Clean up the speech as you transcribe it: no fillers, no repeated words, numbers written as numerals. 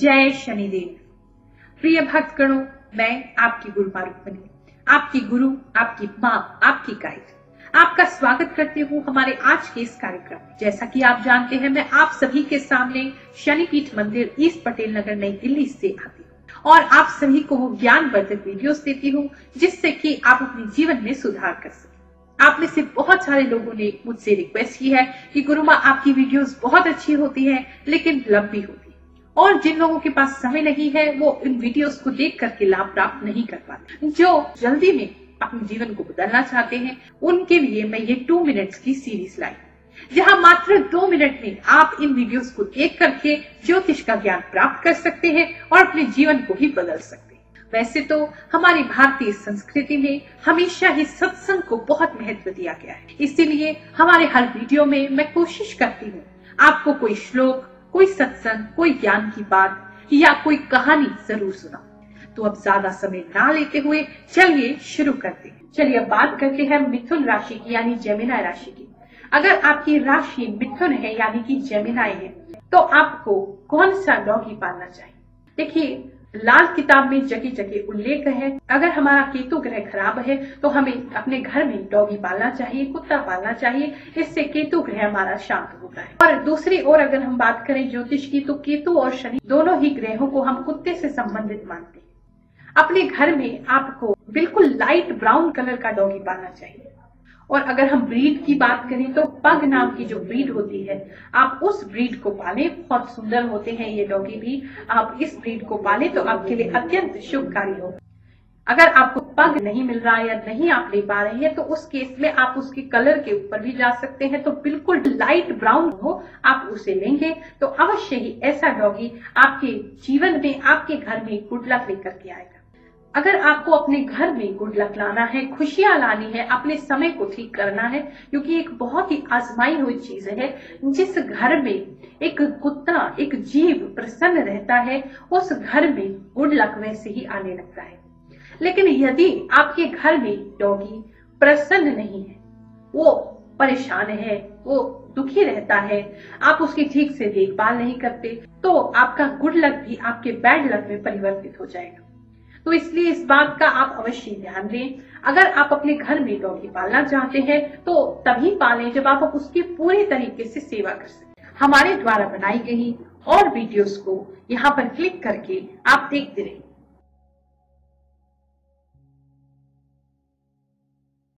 जय शनिदेव। प्रिय भक्तगणों, मैं आपकी गुरु मारुपनी, आपकी गुरु, आपकी माँ, आपकी गाइड, आपका स्वागत करती हूँ हमारे आज के इस कार्यक्रम में। जैसा कि आप जानते हैं, मैं आप सभी के सामने शनिपीठ मंदिर ईस्ट पटेल नगर नई दिल्ली से आती हूँ और आप सभी को वो ज्ञानवर्धक वीडियोस देती हूँ जिससे कि आप अपने जीवन में सुधार कर सके। आप में से बहुत सारे लोगों ने मुझसे रिक्वेस्ट की है कि गुरु माँ, आपकी वीडियोस बहुत अच्छी होती है लेकिन लंबी होती है और जिन लोगों के पास समय नहीं है वो इन वीडियोस को देख करके लाभ प्राप्त नहीं कर पाते। जो जल्दी में अपने जीवन को बदलना चाहते हैं उनके लिए मैं ये 2 मिनट्स की सीरीज लाई, जहाँ मात्र 2 मिनट में आप इन वीडियोस को देख करके ज्योतिष का ज्ञान प्राप्त कर सकते हैं और अपने जीवन को ही बदल सकते हैं। वैसे तो हमारी भारतीय संस्कृति में हमेशा ही सत्संग को बहुत महत्व दिया गया है, इसीलिए हमारे हर वीडियो में मैं कोशिश करती हूँ आपको कोई श्लोक, कोई सत्संग, कोई ज्ञान की बात या कोई कहानी जरूर सुना। तो अब ज्यादा समय ना लेते हुए चलिए शुरू करते हैं। चलिए अब बात करते हैं मिथुन राशि की यानी जेमिना राशि की। अगर आपकी राशि मिथुन है यानी की जेमिनाई है तो आपको कौन सा डॉगी पालना चाहिए? देखिए, लाल किताब में जगह जगह उल्लेख है, अगर हमारा केतु ग्रह खराब है तो हमें अपने घर में डॉगी पालना चाहिए, कुत्ता पालना चाहिए, इससे केतु ग्रह हमारा शांत होता है। और दूसरी ओर अगर हम बात करें ज्योतिष की, तो केतु और शनि दोनों ही ग्रहों को हम कुत्ते से संबंधित मानते हैं। अपने घर में आपको बिल्कुल लाइट ब्राउन कलर का डॉगी पालना चाहिए। और अगर हम ब्रीड की बात करें तो पग नाम की जो ब्रीड होती है, आप उस ब्रीड को पालें। बहुत सुंदर होते हैं ये डॉगी भी, आप इस ब्रीड को पालें तो आपके लिए अत्यंत शुभकारी होगा। अगर आपको पग नहीं मिल रहा है या नहीं आप ले पा रहे हैं तो उस केस में आप उसके कलर के ऊपर भी जा सकते हैं, तो बिल्कुल लाइट ब्राउन हो आप उसे लेंगे तो अवश्य ही ऐसा डॉगी आपके जीवन में, आपके घर में गुड लक लेकर के आएगा। अगर आपको अपने घर में गुड लक लाना है, खुशियां लानी है, अपने समय को ठीक करना है, क्योंकि एक बहुत ही आजमाई हुई चीज है, जिस घर में एक कुत्ता, एक जीव प्रसन्न रहता है उस घर में गुड लक वैसे ही आने लगता है। लेकिन यदि आपके घर में डॉगी प्रसन्न नहीं है, वो परेशान है, वो दुखी रहता है, आप उसकी ठीक से देखभाल नहीं करते तो आपका गुड लक भी आपके बैड लक में परिवर्तित हो जाएगा। तो इसलिए इस बात का आप अवश्य ध्यान दें। अगर आप अपने घर में डॉगी पालना चाहते हैं तो तभी पालें जब आप उसकी पूरी तरीके से सेवा कर सकें। हमारे द्वारा बनाई गई और वीडियोस को यहाँ पर क्लिक करके आप देखते रहें।